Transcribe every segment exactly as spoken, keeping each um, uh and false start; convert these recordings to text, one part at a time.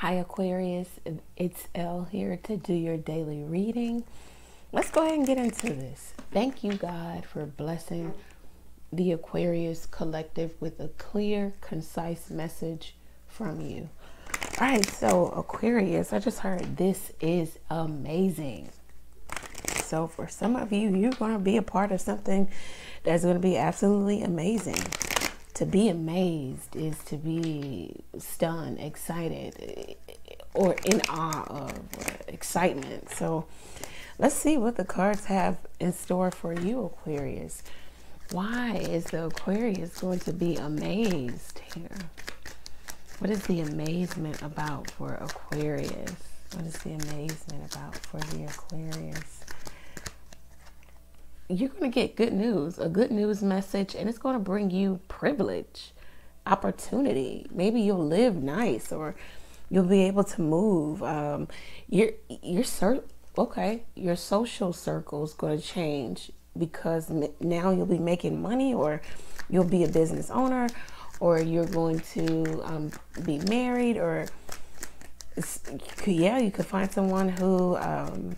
Hi Aquarius, it's Elle here to do your daily reading. Let's go ahead and get into this. Thank you, God, for blessing the Aquarius collective with a clear, concise message from you. All right, so Aquarius, I just heard this is amazing. So for some of you, you're going to be a part of something that's going to be absolutely amazing. To be amazed is to be stunned, excited, or in awe of excitement. So let's see what the cards have in store for you, Aquarius. Why is the Aquarius going to be amazed here? What is the amazement about for Aquarius? What is the amazement about for the Aquarius? You're going to get good news, a good news message, and it's going to bring you privilege, opportunity. Maybe you'll live nice, or you'll be able to move. Um, your, your, okay, your social circle is going to change because now you'll be making money, or you'll be a business owner, or you're going to um, be married, or it's, yeah, you could find someone who... Um,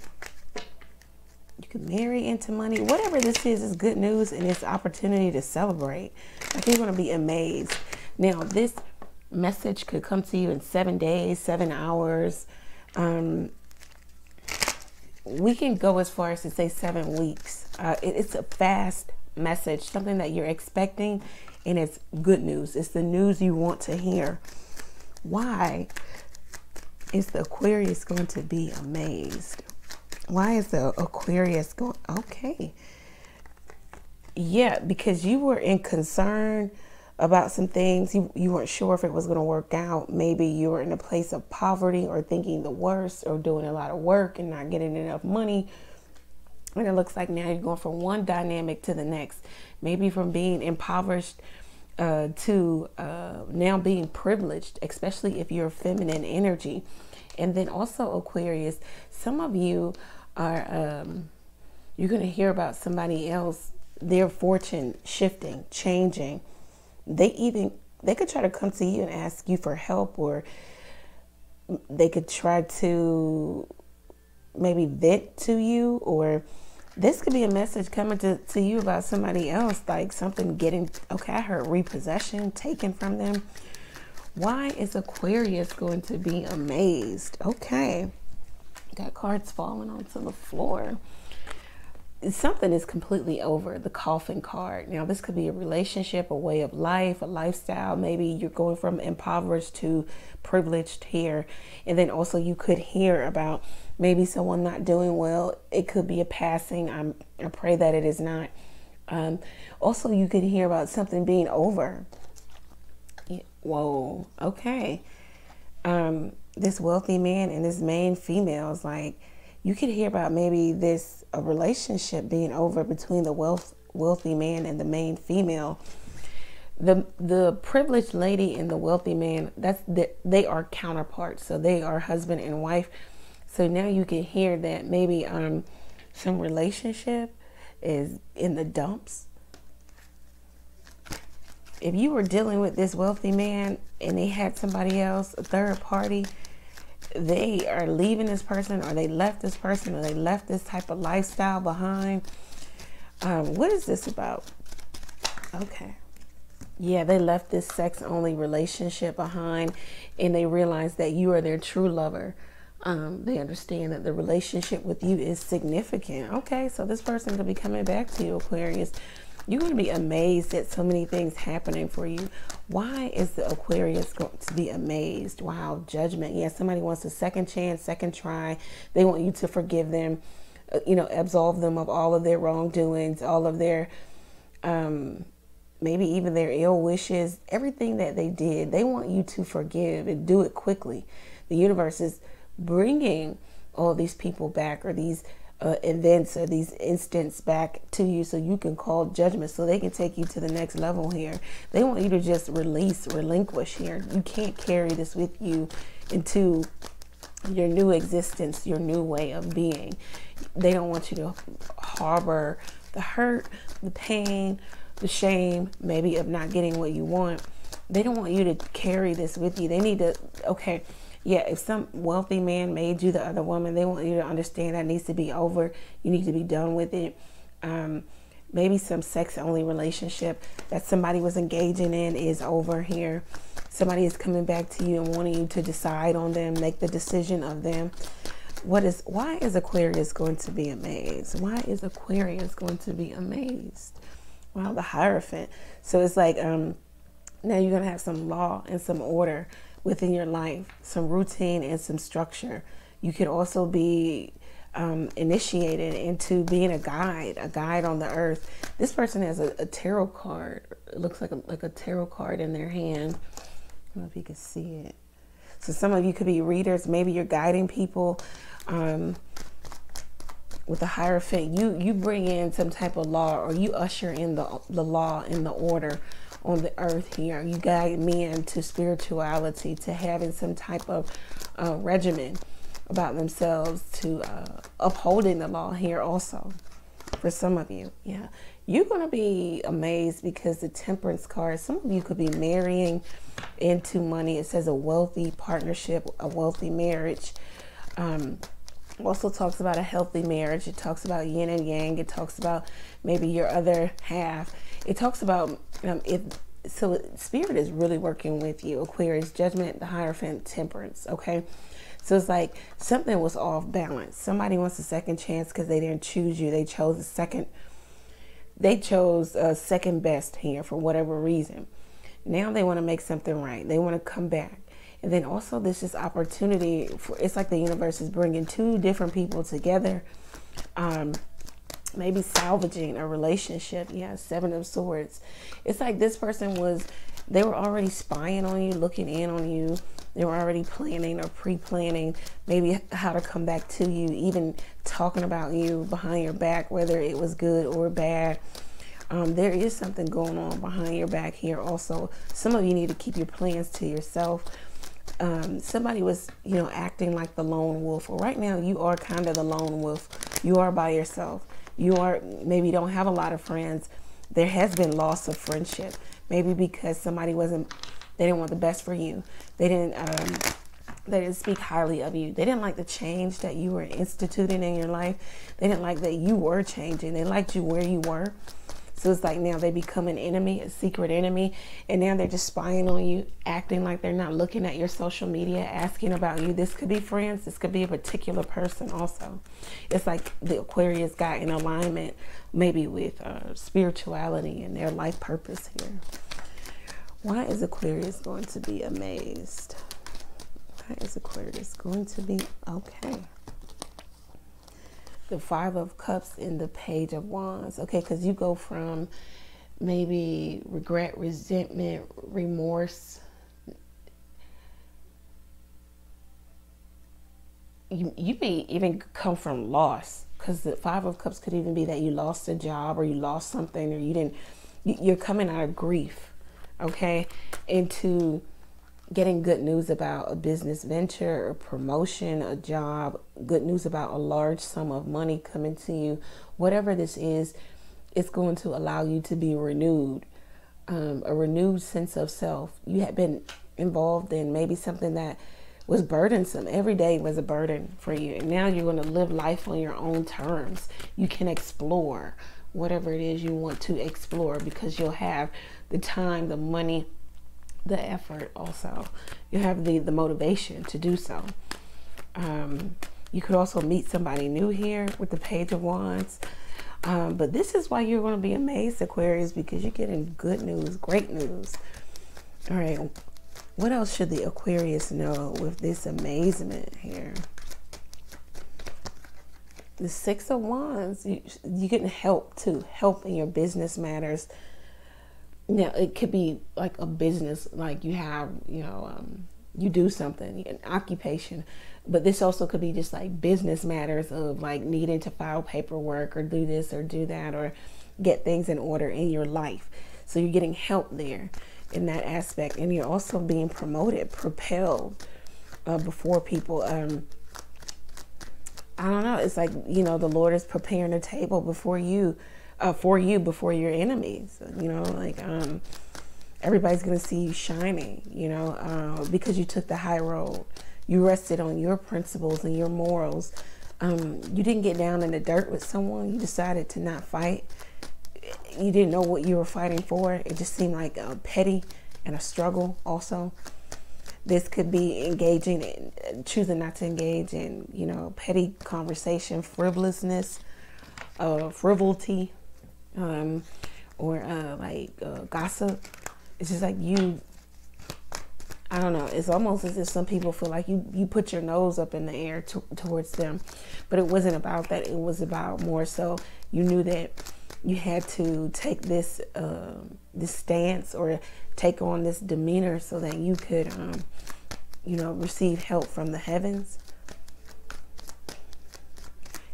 You can marry into money. Whatever this is, is good news, and it's an opportunity to celebrate. Like, you're going to be amazed. Now, this message could come to you in seven days, seven hours. Um, we can go as far as to say seven weeks. Uh, it, it's a fast message, something that you're expecting, and it's good news. It's the news you want to hear. Why is the Aquarius going to be amazed? Why is the Aquarius going? Okay. Yeah, because you were in concern about some things. You, you weren't sure if it was going to work out. Maybe you were in a place of poverty, or thinking the worst, or doing a lot of work and not getting enough money. And it looks like now you're going from one dynamic to the next. Maybe from being impoverished uh, to uh, now being privileged, especially if you're feminine energy. And then also, Aquarius, some of you are, um, you're going to hear about somebody else, their fortune shifting, changing. They even, they could try to come to you and ask you for help, or they could try to maybe vent to you, or this could be a message coming to, to you about somebody else, like something getting, okay, I heard repossession, taken from them. Why is Aquarius going to be amazed? Okay, got cards falling onto the floor. Something is completely over, the coffin card. Now, this could be a relationship, a way of life, a lifestyle. Maybe you're going from impoverished to privileged here. And then also you could hear about maybe someone not doing well. It could be a passing. I'm, I pray that it is not. Um, also, you could hear about something being over. Whoa, okay. Um, this wealthy man and this main female is like, you could hear about maybe this a relationship being over between the wealth wealthy man and the main female. The the privileged lady and the wealthy man, that's the, they are counterparts, so they are husband and wife. So now you can hear that maybe um some relationship is in the dumps. If you were dealing with this wealthy man and they had somebody else, a third party, they are leaving this person, or they left this person, or they left this type of lifestyle behind. Um, what is this about? Okay. Yeah, they left this sex-only relationship behind, and they realize that you are their true lover. Um, they understand that the relationship with you is significant. Okay, so this person could be coming back to you, Aquarius. You're going to be amazed at so many things happening for you. Why is the Aquarius going to be amazed? Wow, judgment. Yeah, somebody wants a second chance, second try. They want you to forgive them, you know, absolve them of all of their wrongdoings, all of their, um, maybe even their ill wishes, everything that they did. They want you to forgive and do it quickly. The universe is bringing all these people back, or these Uh, events, or these instants back to you, so you can call judgment, so they can take you to the next level here. They want you to just release, relinquish here. You can't carry this with you into your new existence, your new way of being. They don't want you to harbor the hurt, the pain, the shame, maybe of not getting what you want. They don't want you to carry this with you. They need to, okay, Yeah, if some wealthy man made you the other woman, they want you to understand that needs to be over. You need to be done with it. Um, maybe some sex-only relationship that somebody was engaging in is over here. Somebody is coming back to you and wanting you to decide on them, make the decision of them. What is, why is Aquarius going to be amazed? Why is Aquarius going to be amazed? Wow, the Hierophant. So it's like, um, now you're going to have some law and some order within your life, some routine and some structure. You could also be um, initiated into being a guide, a guide on the earth. This person has a, a tarot card. It looks like a, like a tarot card in their hand. I don't know if you can see it. So some of you could be readers. Maybe you're guiding people. Um, with the Hierophant, you, you bring in some type of law, or you usher in the, the law and the order on the earth here. You guide men to spirituality, to having some type of uh, regimen about themselves, to uh, upholding the law here also for some of you. Yeah, you're going to be amazed because the Temperance card, some of you could be marrying into money. It says a wealthy partnership, a wealthy marriage. Um, also talks about a healthy marriage. It talks about yin and yang. It talks about maybe your other half. It talks about um, if so spirit is really working with you. Aquarius, Judgment, the Hierophant, Temperance. Okay, so it's like something was off balance. Somebody wants a second chance because they didn't choose you. They chose a second, they chose a second best here for whatever reason. Now they want to make something right. They want to come back. And then also this is opportunity for, it's like the universe is bringing two different people together. Um, maybe salvaging a relationship. Yeah, Seven of Swords. It's like this person was, they were already spying on you, looking in on you. They were already planning or pre-planning maybe how to come back to you, even talking about you behind your back, whether it was good or bad. Um, there is something going on behind your back here also. Some of you need to keep your plans to yourself. Um, somebody was, you know, acting like the lone wolf. Well, right now you are kind of the lone wolf. You are by yourself. You are, maybe you don't have a lot of friends. There has been loss of friendship, maybe because somebody wasn't, they didn't want the best for you. They didn't, um, they didn't speak highly of you. They didn't like the change that you were instituting in your life. They didn't like that you were changing. They liked you where you were. So it's like now they become an enemy, a secret enemy, and now they're just spying on you, acting like they're not looking at your social media, asking about you. This could be friends. This could be a particular person also. It's like the Aquarius got in alignment maybe with uh, spirituality and their life purpose here. Why is Aquarius going to be amazed? Why is Aquarius going to be okay? The Five of Cups in the Page of Wands. Okay, because you go from maybe regret, resentment, remorse. You, you may even come from loss, because the Five of Cups could even be that you lost a job, or you lost something, or you didn't, you're coming out of grief, okay, into getting good news about a business venture, a promotion, a job, good news about a large sum of money coming to you. Whatever this is, it's going to allow you to be renewed, um, a renewed sense of self. You have been involved in maybe something that was burdensome. Every day was a burden for you. And now you're going to live life on your own terms. You can explore whatever it is you want to explore, because you'll have the time, the money, the effort also. You have the the motivation to do so. Um, you could also meet somebody new here with the Page of Wands. Um, but this is why you're going to be amazed, Aquarius, because you're getting good news, great news. All right, what else should the Aquarius know with this amazement here? The Six of Wands. You, you're getting help too, help in your business matters. Now, it could be like a business, like you have, you know, um, you do something, an occupation, but this also could be just like business matters of like needing to file paperwork or do this or do that or get things in order in your life. So you're getting help there in that aspect. And you're also being promoted, propelled uh, before people. Um, I don't know. It's like, you know, the Lord is preparing a table before you. Uh, for you before your enemies, you know, like um, everybody's going to see you shining, you know, uh, because you took the high road. You rested on your principles and your morals. Um, you didn't get down in the dirt with someone. You decided to not fight. You didn't know what you were fighting for. It just seemed like a petty and a struggle also. This could be engaging and choosing not to engage in, you know, petty conversation, frivolousness, uh, frivolity, um, or uh, like uh, gossip. It's just like you, I don't know, it's almost as if some people feel like you, you put your nose up in the air to, towards them, but it wasn't about that. It was about more so you knew that you had to take this uh, this stance or take on this demeanor so that you could, um, you know, receive help from the heavens.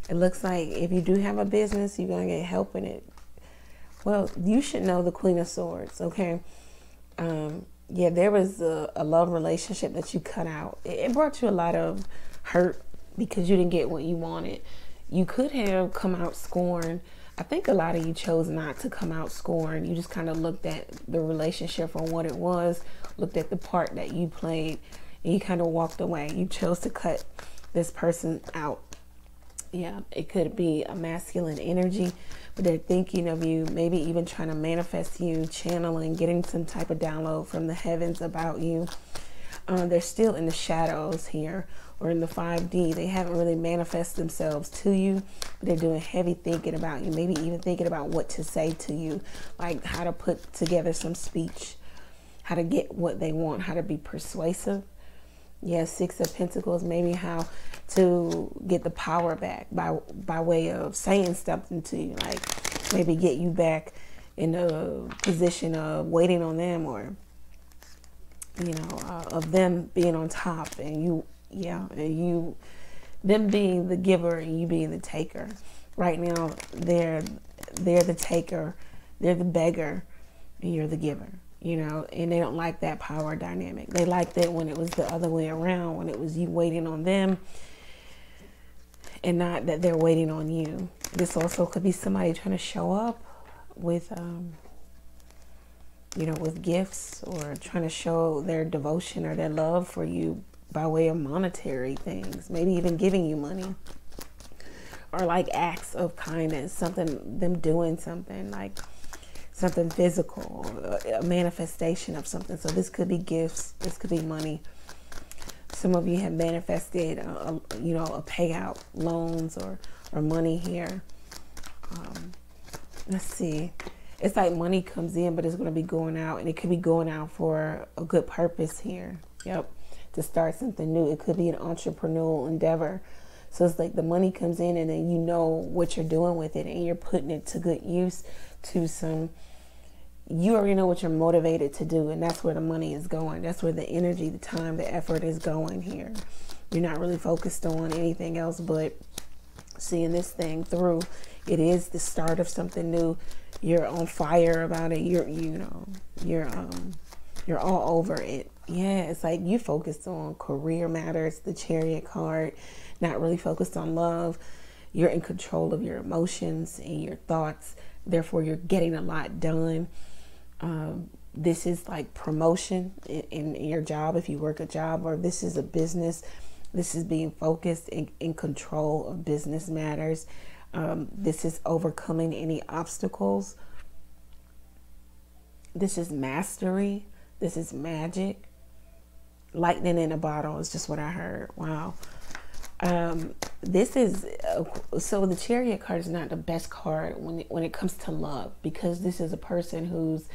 It looks like if you do have a business, you're going to get help in it. Well, you should know the Queen of Swords, okay? Um, yeah, there was a, a love relationship that you cut out. It, it brought you a lot of hurt because you didn't get what you wanted. You could have come out scorned. I think a lot of you chose not to come out scorned. You just kind of looked at the relationship for what it was, looked at the part that you played, and you kind of walked away. You chose to cut this person out. Yeah, it could be a masculine energy, but they're thinking of you, maybe even trying to manifest you, channeling, getting some type of download from the heavens about you. Um, they're still in the shadows here, or in the five D. They haven't really manifested themselves to you, but they're doing heavy thinking about you, maybe even thinking about what to say to you, like how to put together some speech, how to get what they want, how to be persuasive. Yeah, Six of Pentacles, maybe how to get the power back by by way of saying something to you, like maybe get you back in a position of waiting on them, or you know, uh, of them being on top, and you, yeah, and you, them being the giver and you being the taker. Right now, they're, they're the taker, they're the beggar, and you're the giver, you know, and they don't like that power dynamic. They liked it when it was the other way around, when it was you waiting on them and not that they're waiting on you. This also could be somebody trying to show up with, um, you know, with gifts, or trying to show their devotion or their love for you by way of monetary things, maybe even giving you money, or like acts of kindness, something, them doing something, like something physical, a manifestation of something. So this could be gifts, this could be money. Some of you have manifested, a, a, you know, a payout, loans, or, or money here. Um, let's see. It's like money comes in, but it's going to be going out, and it could be going out for a good purpose here. Yep. To start something new. It could be an entrepreneurial endeavor. So it's like the money comes in, and then you know what you're doing with it, and you're putting it to good use to some, you already know what you're motivated to do, and that's where the money is going. That's where the energy, the time, the effort is going here. You're not really focused on anything else but seeing this thing through. It is the start of something new. You're on fire about it. You're, you know, you're, um, you're all over it. Yeah, it's like you focused on career matters, the Chariot card, not really focused on love. You're in control of your emotions and your thoughts. Therefore, you're getting a lot done. Um, this is like promotion in, in, in your job, if you work a job, or this is a business. This is being focused in, in control of business matters. Um, this is overcoming any obstacles. This is mastery. This is magic. Lightning in a bottle is just what I heard. Wow. Um, this is, uh, so the Chariot card is not the best card when it, when it comes to love, because this is a person who's,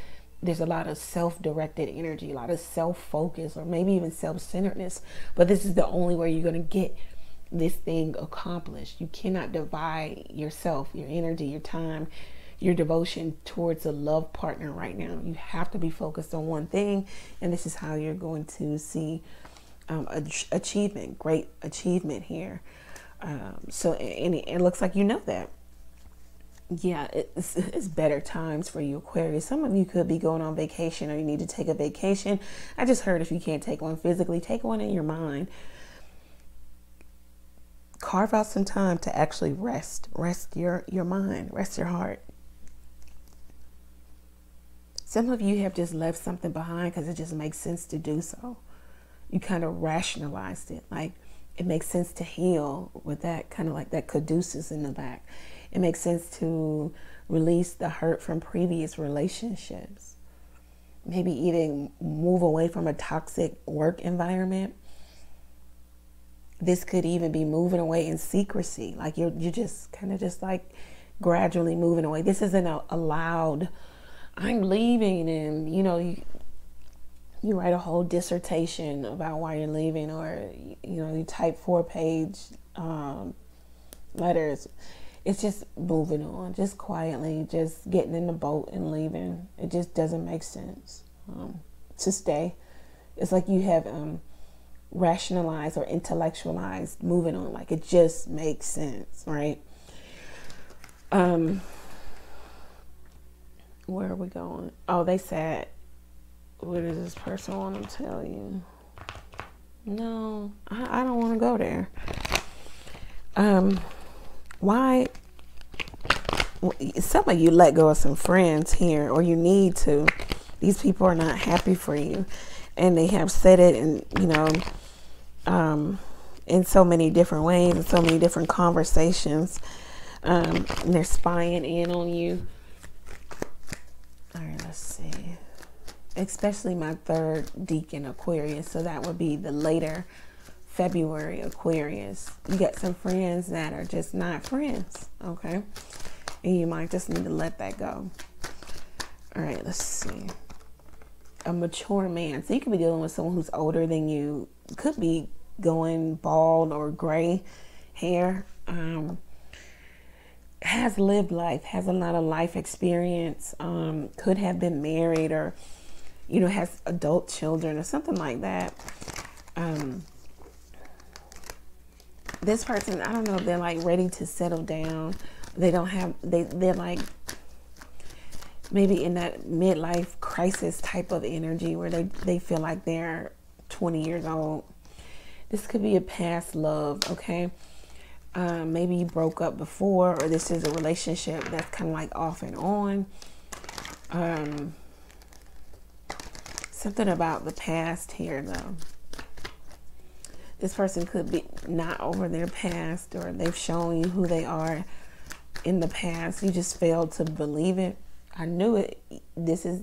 there's a lot of self-directed energy, a lot of self-focus, or maybe even self-centeredness, but this is the only way you're going to get this thing accomplished. You cannot divide yourself, your energy, your time, your devotion towards a love partner right now. You have to be focused on one thing, and this is how you're going to see um, achievement, great achievement here. Um, so and it, it looks like you know that. Yeah, it's, it's better times for you, Aquarius. Some of you could be going on vacation, or you need to take a vacation. I just heard if you can't take one physically, take one in your mind. Carve out some time to actually rest, rest your, your mind, rest your heart. Some of you have just left something behind because it just makes sense to do so. you kind of rationalized it. Like, it makes sense to heal with that kind of like that caduceus in the back. It makes sense to release the hurt from previous relationships. Maybe even move away from a toxic work environment. This could even be moving away in secrecy. Like you're, you're just kind of just like gradually moving away. This isn't a, a loud, I'm leaving, and you know, you, you write a whole dissertation about why you're leaving, or you know, you type four page um, letters. It's just moving on, just quietly, just getting in the boat and leaving. It just doesn't make sense um, to stay. It's like you have um, rationalized or intellectualized moving on. Like it just makes sense, right? Um, where are we going? Oh, they said, what does this person want to tell you? No, I, I don't want to go there. Um... Why, some of you let go of some friends here, or you need to. These people are not happy for you, and they have said it, and you know, um, in so many different ways, in so many different conversations. Um, and they're spying in on you. All right, let's see. Especially my third decan Aquarius, so that would be the later February Aquarius. You got some friends that are just not friends, okay? And you might just need to let that go. All right, let's see. A mature man. So you could be dealing with someone who's older than you. Could be going bald or gray hair. Um, has lived life, has a lot of life experience. Um, could have been married, or, you know, has adult children or something like that. Um, This person, I don't know if they're like ready to settle down. They don't have, they, they're like maybe in that midlife crisis type of energy where they, they feel like they're twenty years old. This could be a past love, okay? Um, maybe you broke up before, or this is a relationship that's kind of like off and on. Um, something about the past here though. This person could be not over their past, or they've shown you who they are in the past. You just failed to believe it. I knew it. This is,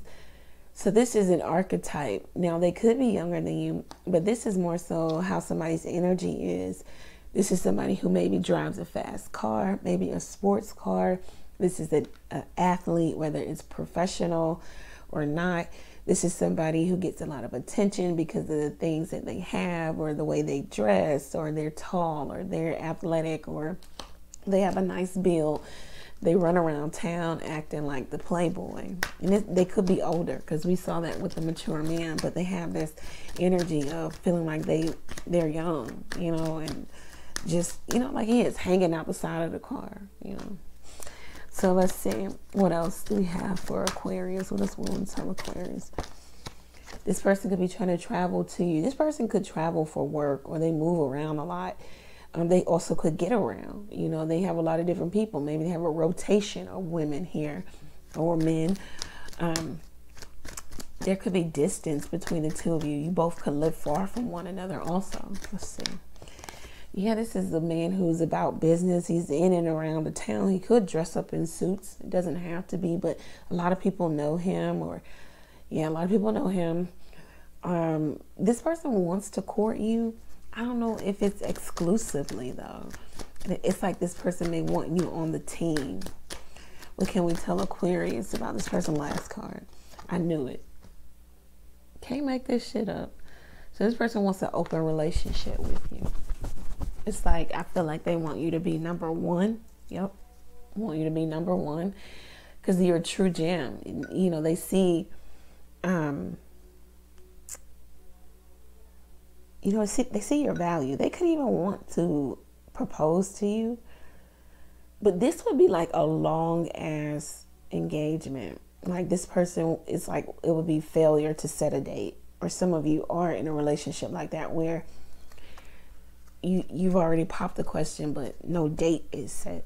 so this is an archetype. Now they could be younger than you, but this is more so how somebody's energy is. This is somebody who maybe drives a fast car, maybe a sports car. This is an athlete, whether it's professional or not. This is somebody who gets a lot of attention because of the things that they have, or the way they dress, or they're tall, or they're athletic, or they have a nice build. They run around town acting like the playboy. And it, they could be older, because we saw that with the mature man, but they have this energy of feeling like they, they're young, you know, and just, you know, like he is hanging out the side of the car, you know. So let's see, what else do we have for Aquarius? What else we want to tell Aquarius? This person could be trying to travel to you. This person could travel for work, or they move around a lot. Um, they also could get around. You know, they have a lot of different people. Maybe they have a rotation of women here, or men. Um, there could be distance between the two of you. You both could live far from one another also. Let's see. Yeah, this is the man who's about business. He's in and around the town. He could dress up in suits. It doesn't have to be, but a lot of people know him, or, yeah, a lot of people know him. Um, this person wants to court you. I don't know if it's exclusively, though. It's like this person may want you on the team. What can we tell Aquarius about this person? Last card. I knew it. Can't make this shit up. So this person wants an open relationship with you. It's like, I feel like they want you to be number one. Yep. Want you to be number one. Because you're a true gem. You know, they see, um, you know, they see your value. They could even want to propose to you. But this would be like a long-ass engagement. Like this person, it's like, it would be failure to set a date. Or some of you are in a relationship like that where You, you've already popped the question, but no date is set.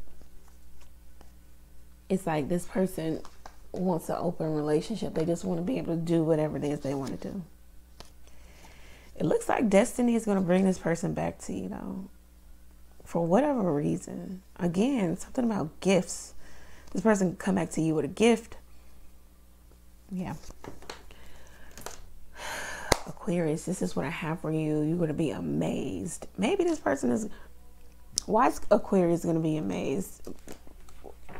It's like this person wants an open relationship. They just want to be able to do whatever it is they want to do. It looks like destiny is going to bring this person back to you, though, for whatever reason. Again, something about gifts. This person can come back to you with a gift. Yeah. Aquarius, this is what I have for you. You're going to be amazed. Maybe this person is... Why is Aquarius going to be amazed?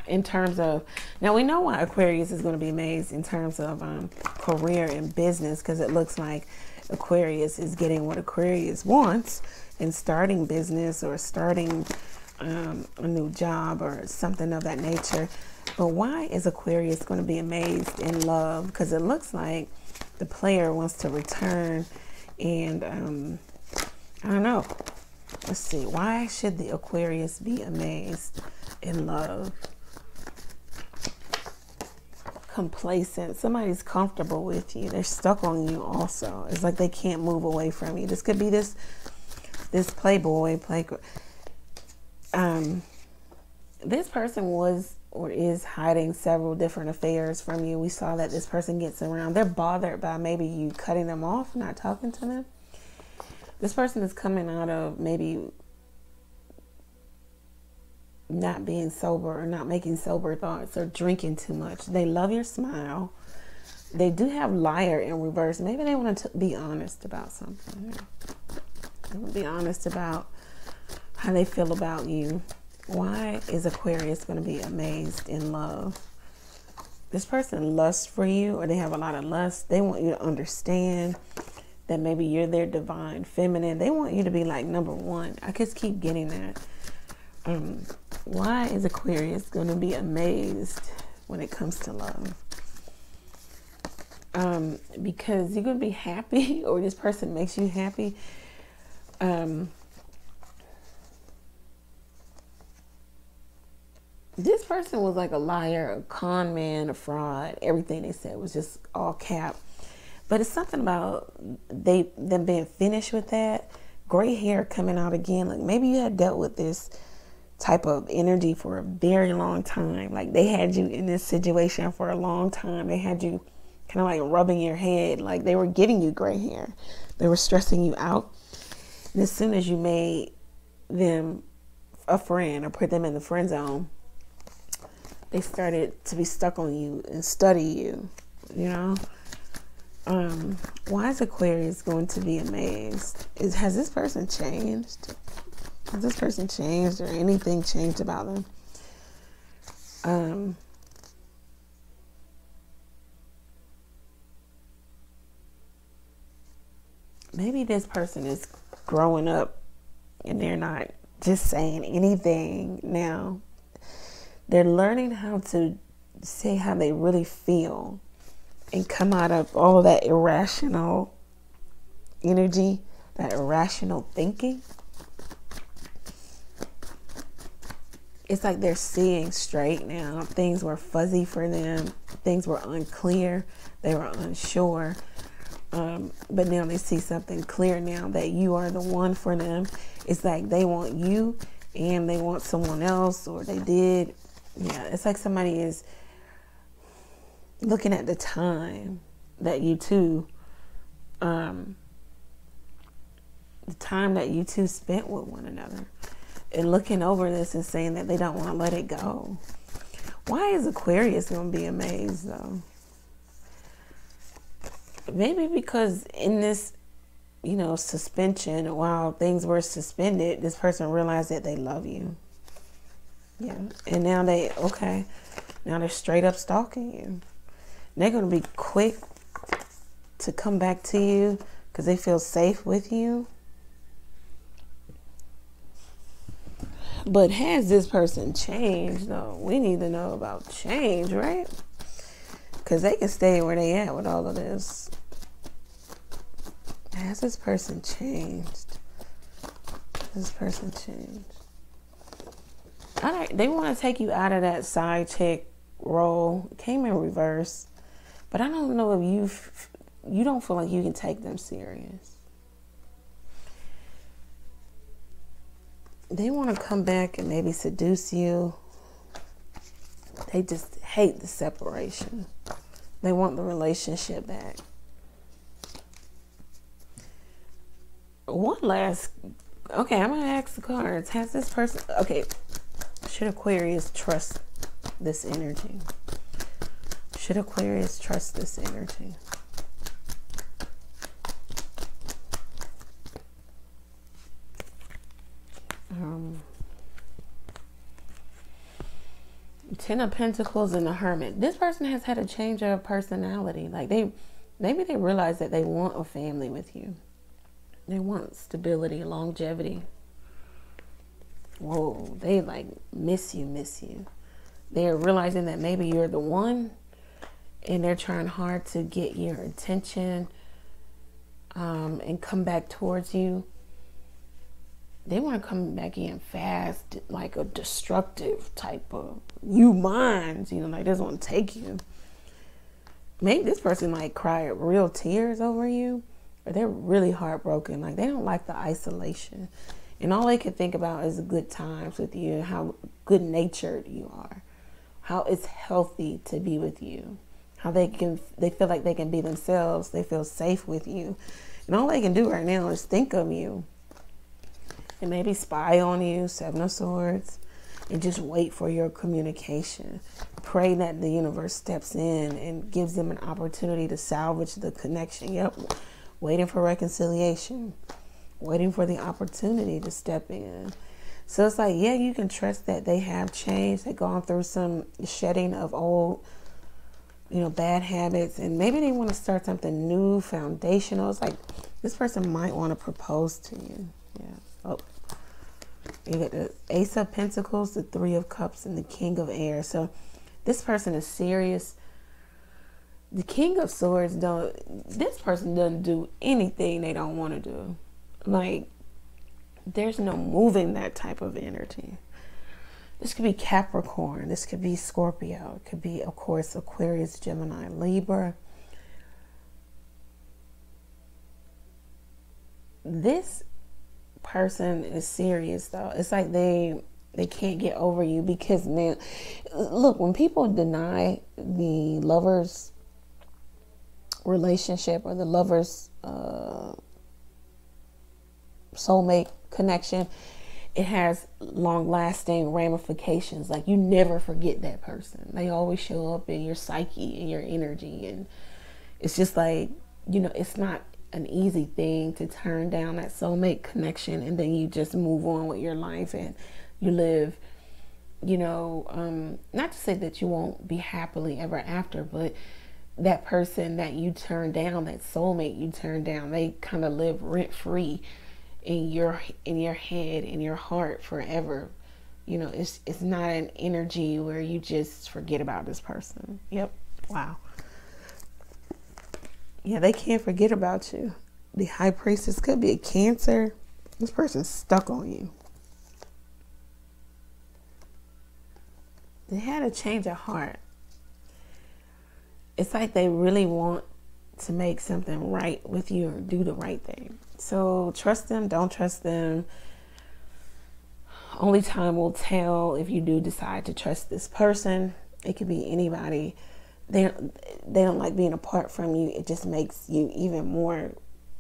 In terms of, now we know why Aquarius is going to be amazed in terms of um, career and business, because it looks like Aquarius is getting what Aquarius wants and starting business or starting um, a new job or something of that nature. But why is Aquarius going to be amazed in love? Because it looks like the player wants to return and um, I don't know. Let's see. Why should the Aquarius be amazed in love? Complacent. Somebody's comfortable with you. They're stuck on you also. It's like they can't move away from you. This could be this this playboy, play um this person was or is hiding several different affairs from you. We saw that this person gets around. They're bothered by maybe you cutting them off, not talking to them. This person is coming out of maybe not being sober or not making sober thoughts or drinking too much. They love your smile. They do have liar in reverse. Maybe they want to be honest about something. They want to be honest about how they feel about you. Why is Aquarius going to be amazed in love? This person lusts for you, or they have a lot of lust. They want you to understand that maybe you're their divine feminine. They want you to be like number one. I just keep getting that. Um, why is Aquarius going to be amazed when it comes to love? Um, because you're going to be happy, or this person makes you happy. Um, this person was like a liar, a con man, a fraud. Everything they said was just all cap. But it's something about they them being finished with that. Gray hair coming out again. Like maybe you had dealt with this type of energy for a very long time. Like they had you in this situation for a long time. They had you kind of like rubbing your head, like they were giving you gray hair. They were stressing you out. And as soon as you made them a friend or put them in the friend zone, they started to be stuck on you and study you, you know? Um, why is Aquarius going to be amazed? Is, has this person changed? Has this person changed or anything changed about them? Um, maybe this person is growing up and they're not just saying anything now. They're learning how to say how they really feel and come out of all of that irrational energy, that irrational thinking. It's like they're seeing straight now. Things were fuzzy for them. Things were unclear. They were unsure. Um, but now they see something clear now that you are the one for them. It's like they want you and they want someone else, or they did. Yeah, it's like somebody is looking at the time that you two, um, the time that you two spent with one another, and looking over this and saying that they don't want to let it go. Why is Aquarius going to be amazed though? Maybe because in this, you know, suspension, while things were suspended, this person realized that they love you. Yeah. And now they, okay, now they're straight up stalking you. They're going to be quick to come back to you because they feel safe with you. But has this person changed though? We need to know about change, right? Because they can stay where they at with all of this. Has this person changed? Has this person changed? All right, they want to take you out of that side chick role. It came in reverse, but I don't know if you've, you don't feel like you can take them serious. They want to come back and maybe seduce you. They just hate the separation. They want the relationship back. one last, okay, I'm gonna ask the cards. Has this person, okay, should Aquarius trust this energy? Should Aquarius trust this energy? Um, Ten of Pentacles and the Hermit. This person has had a change of personality. Like they, maybe they realize that they want a family with you. They want stability, longevity. Whoa, they like miss you, miss you. They're realizing that maybe you're the one, and they're trying hard to get your attention um, and come back towards you. They want to come back in fast, like a destructive type of you minds, you know, like this one take you. Maybe this person might cry real tears over you, or they're really heartbroken. Like they don't like the isolation, and all they can think about is good times with you and how good natured you are, how it's healthy to be with you, how they can, they feel like they can be themselves. They feel safe with you, and all they can do right now is think of you. And maybe spy on you, Seven of Swords, and just wait for your communication. Pray that the universe steps in and gives them an opportunity to salvage the connection. Yep, waiting for reconciliation, waiting for the opportunity to step in. So it's like, yeah, you can trust that they have changed. They've gone through some shedding of old, you know, bad habits, and maybe they want to start something new, foundational. It's like this person might want to propose to you. Yeah. Oh, you get the Ace of Pentacles, the Three of Cups, and the King of Air. So this person is serious. The King of Swords, don't, this person doesn't do anything they don't want to do. Like, there's no moving that type of energy. This could be Capricorn. This could be Scorpio. It could be, of course, Aquarius, Gemini, Libra. This person is serious though. It's like they they can't get over you, because man, look, when people deny the lover's relationship or the lover's uh, soulmate connection, it has long-lasting ramifications. Like you never forget that person. They always show up in your psyche and your energy, and it's just like, you know, it's not an easy thing to turn down that soulmate connection, and then you just move on with your life and you live, you know, um, not to say that you won't be happily ever after, but that person that you turn down, that soulmate you turn down, they kind of live rent free in your, in your head, in your heart forever. You know, it's, it's not an energy where you just forget about this person. Yep. Wow. Yeah, they can't forget about you. The High Priestess, could be a Cancer. This person's stuck on you. They had a change of heart. It's like they really want to make something right with you or do the right thing. So trust them, don't trust them. Only time will tell if you do decide to trust this person. It could be anybody. They don't, they don't like being apart from you. It just makes you even more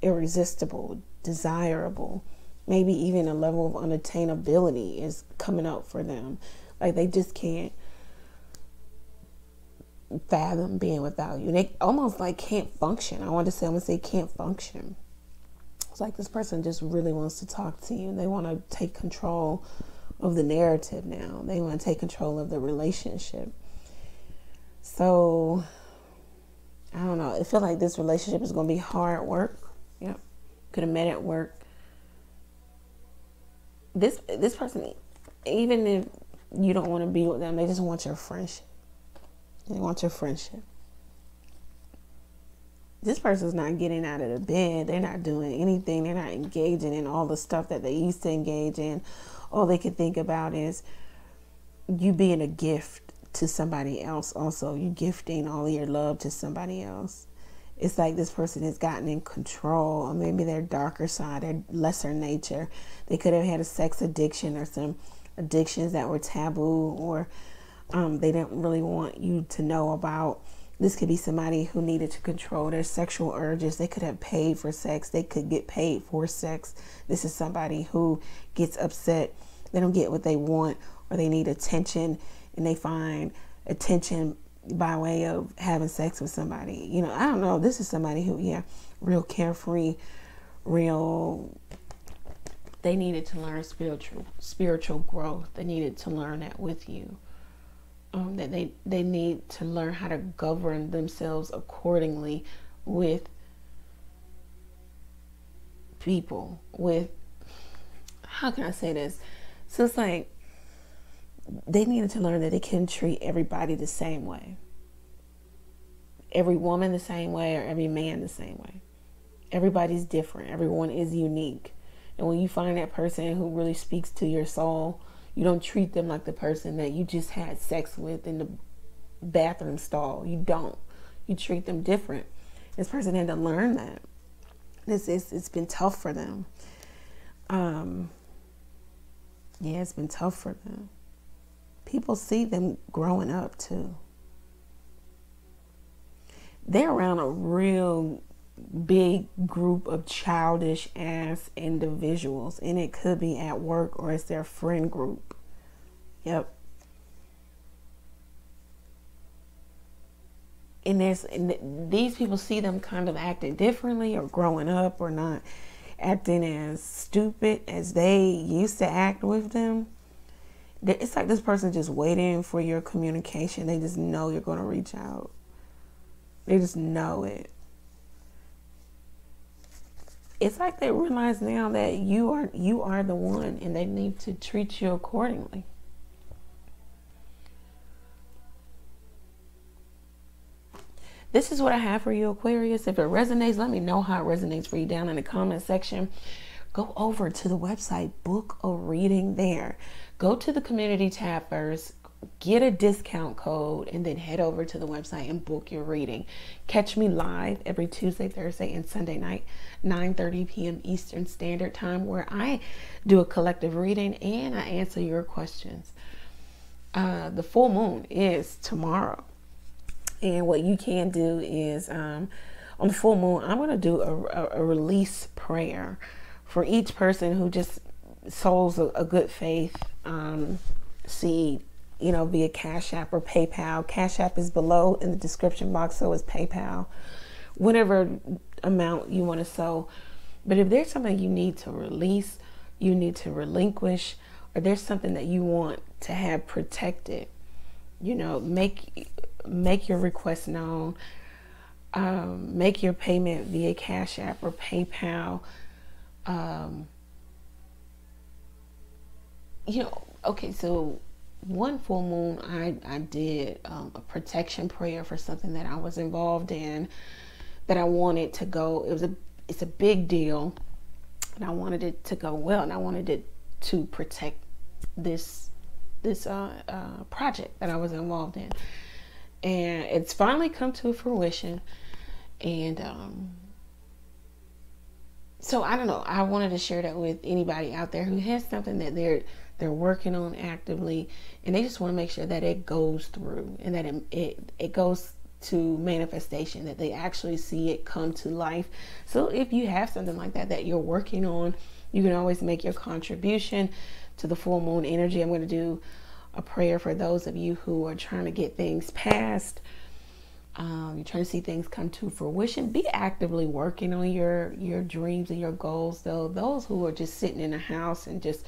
irresistible, desirable. Maybe even a level of unattainability is coming up for them. Like they just can't fathom being without you. They almost like can't function. I want to say, I'm going to say can't function. It's like this person just really wants to talk to you. They want to take control of the narrative now. They want to take control of the relationship. So, I don't know. It feels like this relationship is going to be hard work. Yep. Could have met at work. This this person, even if you don't want to be with them, they just want your friendship. They want your friendship. This person's not getting out of the bed. They're not doing anything. They're not engaging in all the stuff that they used to engage in. All they can think about is you being a gift to somebody else. Also, you gifting all your love to somebody else. It's like this person has gotten in control, or maybe their darker side, their lesser nature. They could have had a sex addiction or some addictions that were taboo, or um, they didn't really want you to know about. This could be somebody who needed to control their sexual urges. They could have paid for sex. They could get paid for sex. This is somebody who gets upset. They don't get what they want, or they need attention, and they find attention by way of having sex with somebody. You know, I don't know. This is somebody who, yeah, real carefree, real... They needed to learn spiritual spiritual growth. They needed to learn that with you. Um, that they, they need to learn how to govern themselves accordingly with people, with, how can I say this? So it's like, they needed to learn that they couldn't treat everybody the same way. Every woman the same way, or every man the same way. Everybody's different. Everyone is unique. And when you find that person who really speaks to your soul, you don't treat them like the person that you just had sex with in the bathroom stall. You don't. You treat them different. This person had to learn that. This is, it's been tough for them. Um, yeah, it's been tough for them. People see them growing up too. They're around a real big group of childish ass individuals, and it could be at work or it's their friend group. Yep. And there's and these people see them kind of acting differently, or growing up, or not acting as stupid as they used to act with them. It's like this person just waiting for your communication. They just know you're going to reach out. They just know it. It's like they realize now that you are you are the one, and they need to treat you accordingly. This is what I have for you, Aquarius. If it resonates, let me know how it resonates for you down in the comment section. Go over to the website, book a reading there. Go to the community tab first, get a discount code, and then head over to the website and book your reading. Catch me live every Tuesday, Thursday, and Sunday night, nine thirty p m Eastern Standard Time, where I do a collective reading and I answer your questions. Uh, the full moon is tomorrow. And what you can do is, um, on the full moon, I'm going to do a, a, a release prayer for each person who just sows a, a good faith um, seed, you know, via Cash App or PayPal. Cash App is below in the description box, so is PayPal. Whatever amount you want to sow. But if there's something you need to release, you need to relinquish, or there's something that you want to have protected, you know, make make your request known. Um, make your payment via Cash App or PayPal. Um, you know, okay, so one full moon I, I did um, a protection prayer for something that I was involved in, that I wanted to go, it was a it's a big deal, and I wanted it to go well, and I wanted it to protect this this uh, uh, project that I was involved in, and it's finally come to fruition. And um, so I don't know, I wanted to share that with anybody out there who has something that they're they're working on actively, and they just want to make sure that it goes through, and that it, it, it goes to manifestation, that they actually see it come to life. So if you have something like that that you're working on, you can always make your contribution to the full moon energy. I'm going to do a prayer for those of you who are trying to get things passed. Um, you're trying to see things come to fruition. Be actively working on your, your dreams and your goals, though. Those who are just sitting in a house and just,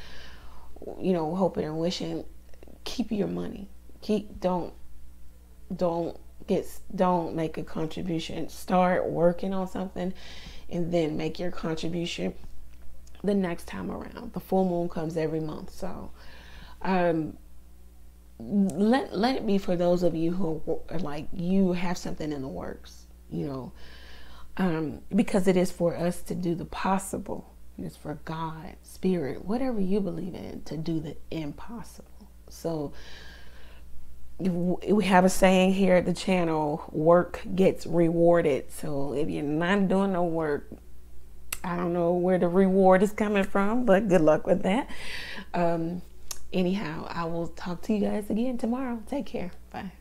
you know, hoping and wishing, keep your money. Keep, don't, don't get, don't make a contribution. Start working on something and then make your contribution the next time around. The full moon comes every month. So, um, let, let it be for those of you who are like, you have something in the works, you know, um, because it is for us to do the possible. And it's for God, spirit, whatever you believe in, to do the impossible. So we have a saying here at the channel, work gets rewarded. So if you're not doing no work, I don't know where the reward is coming from, but good luck with that. Um, anyhow, I will talk to you guys again tomorrow. Take care. Bye.